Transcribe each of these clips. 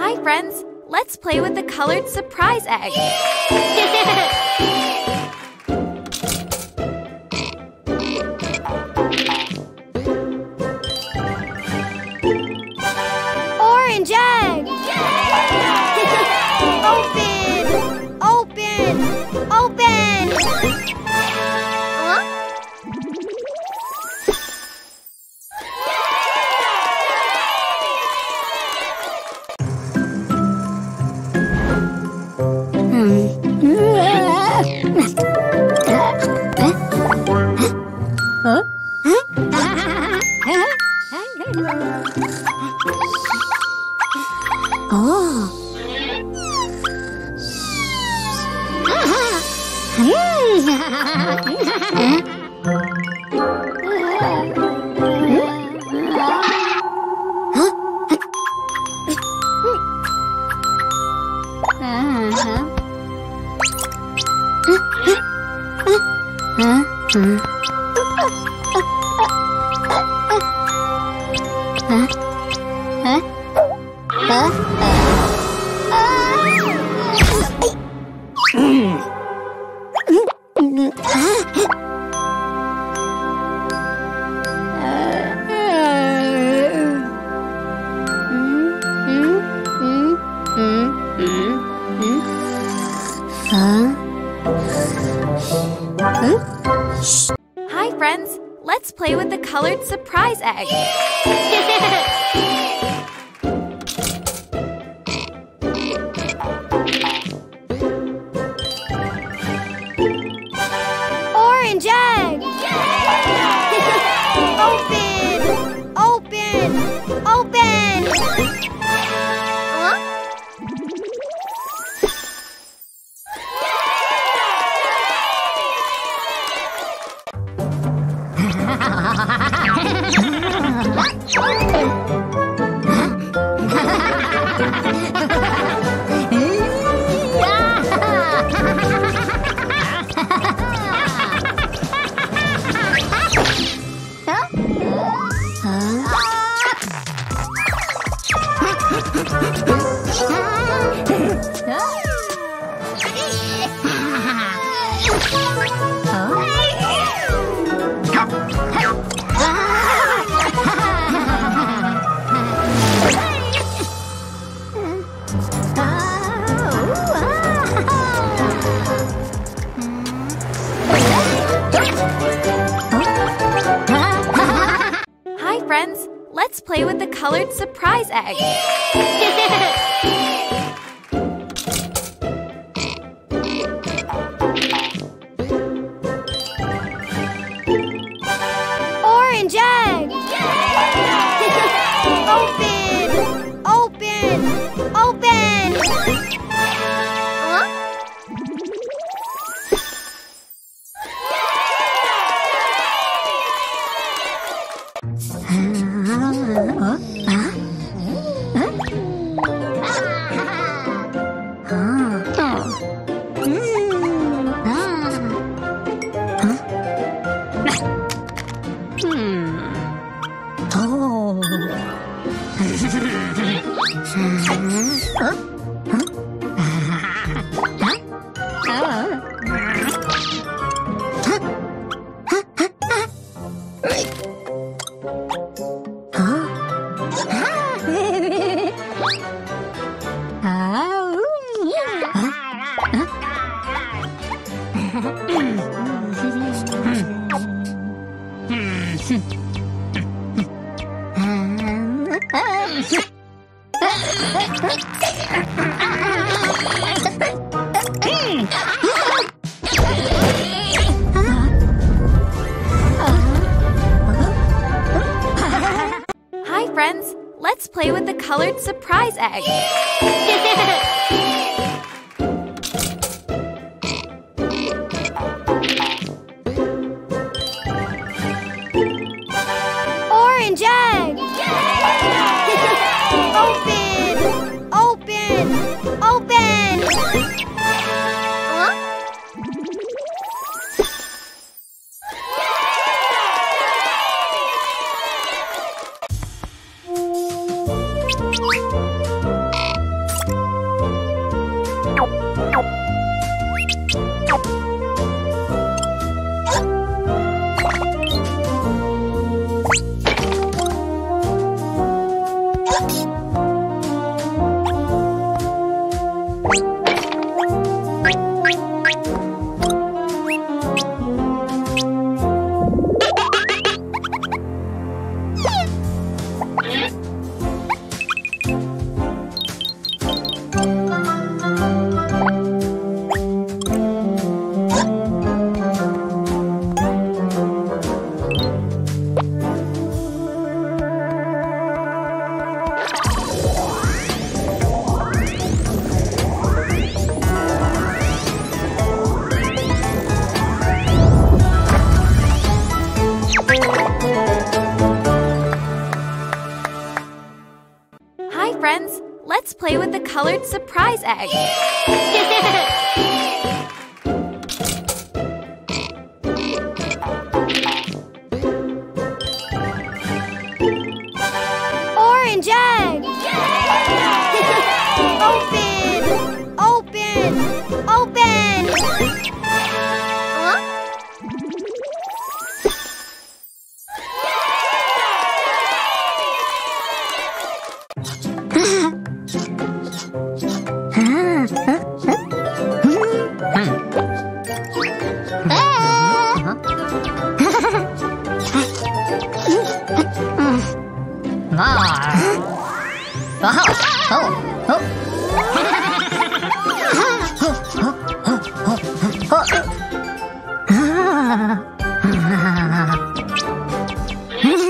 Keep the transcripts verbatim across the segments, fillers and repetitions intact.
Hi, friends. Let's play with the colored surprise egg. Orange egg! Open! Open! Open! Huh? play with the colored surprise egg. Orange egg! Open! Open! Open! Huh? Hi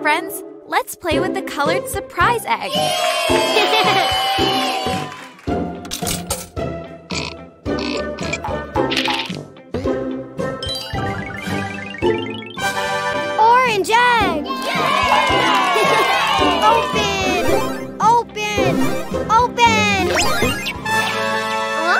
friends, let's play with the colored surprise egg. Orange egg! Open! Open! Open! Huh?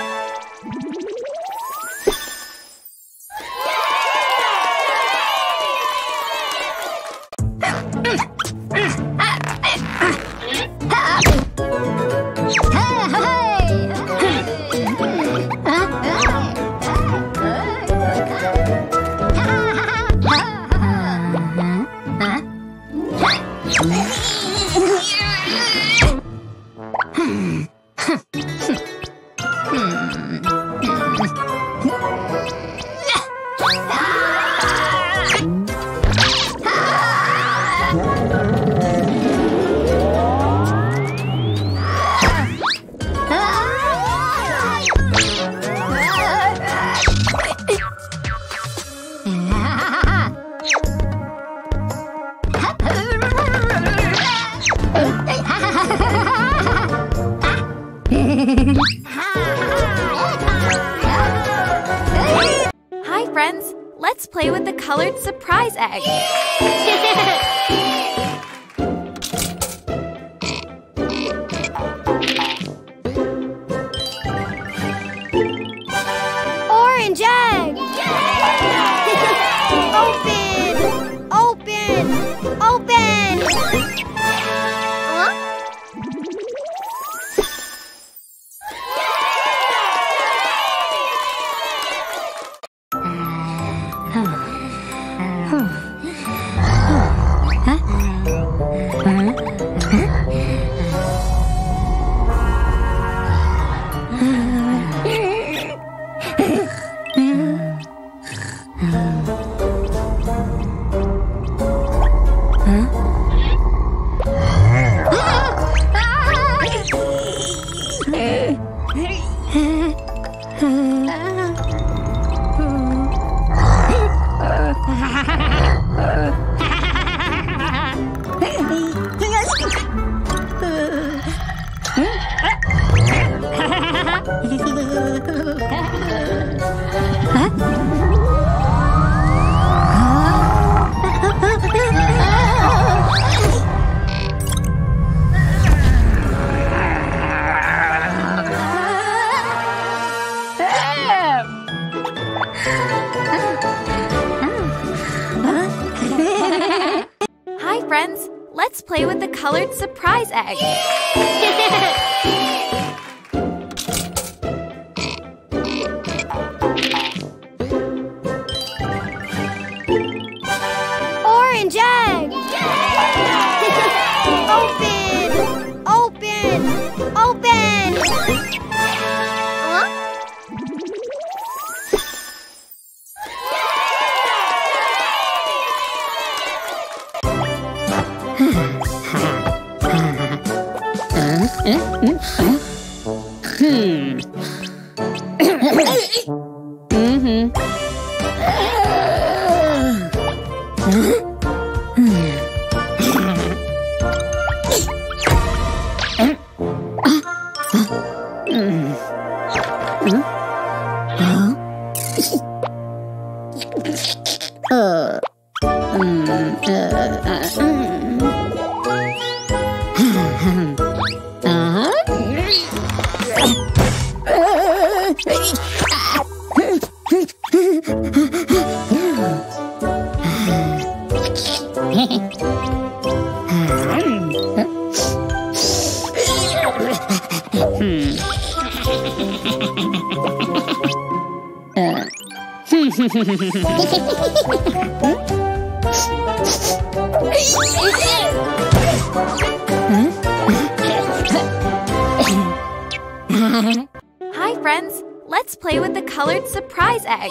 Hi friends, let's play with the colored surprise egg.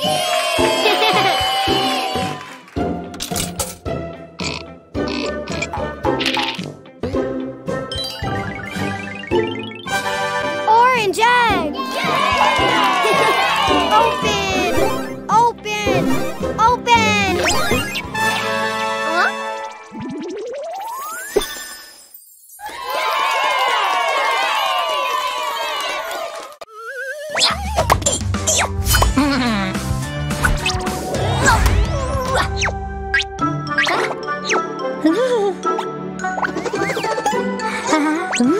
Orange egg! Open! Open! Open! Huh? Hmm.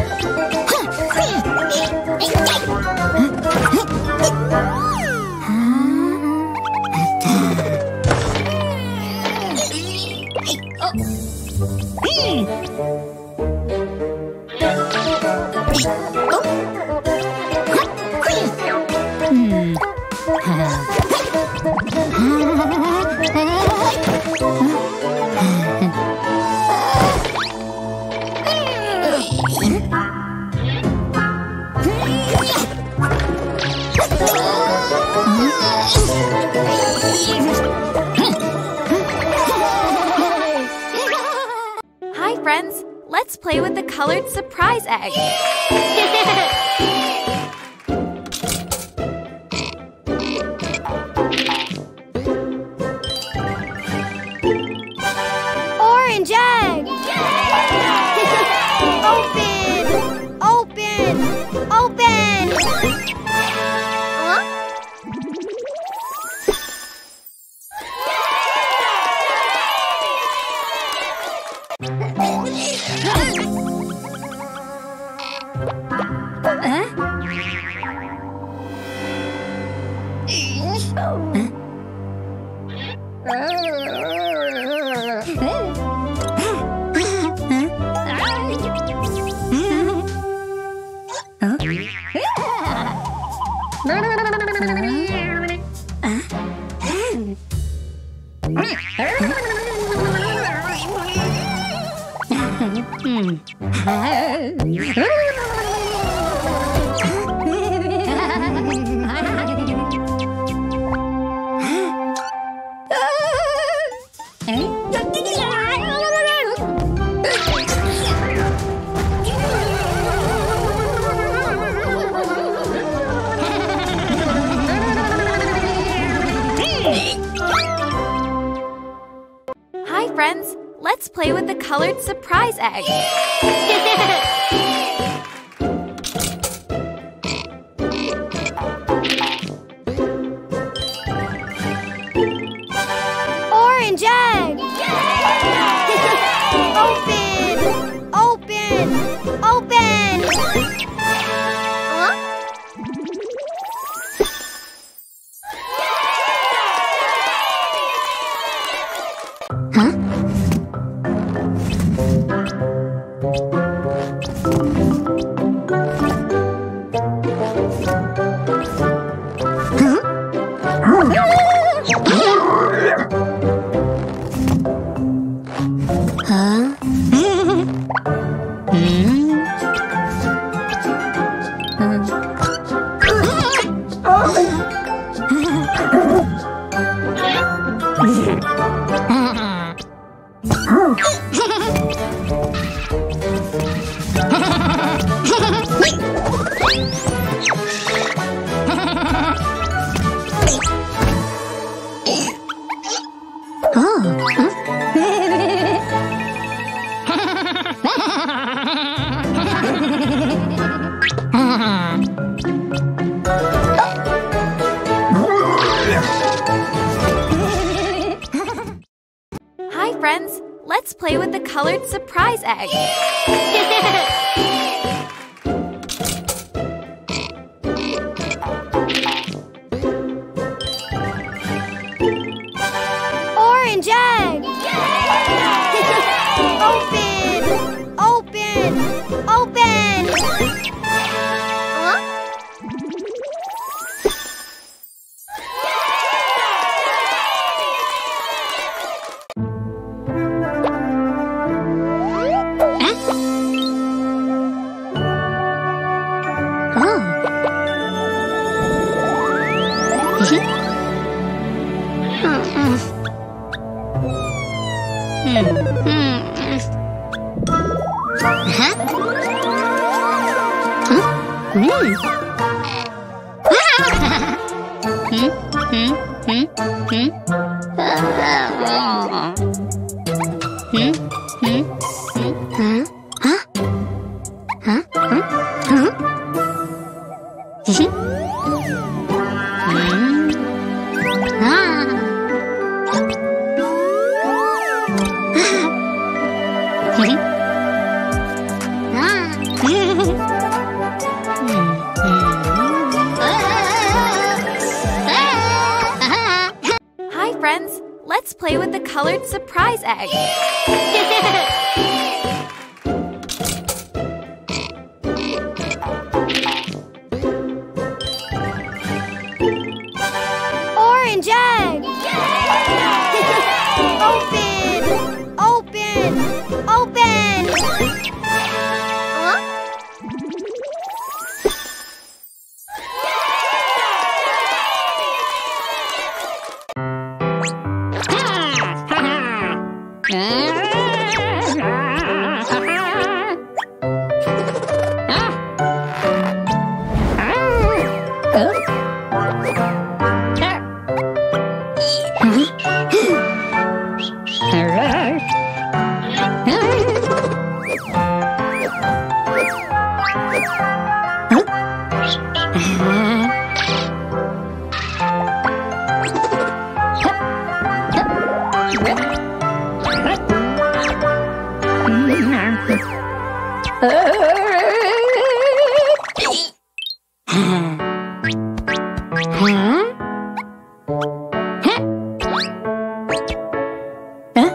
Hmm. friends, let's play with the colored surprise egg. Orange egg! Open! Open! Open! Huh? Huh? Huh?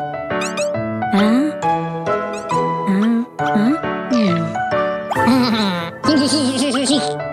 Huh? Hmm.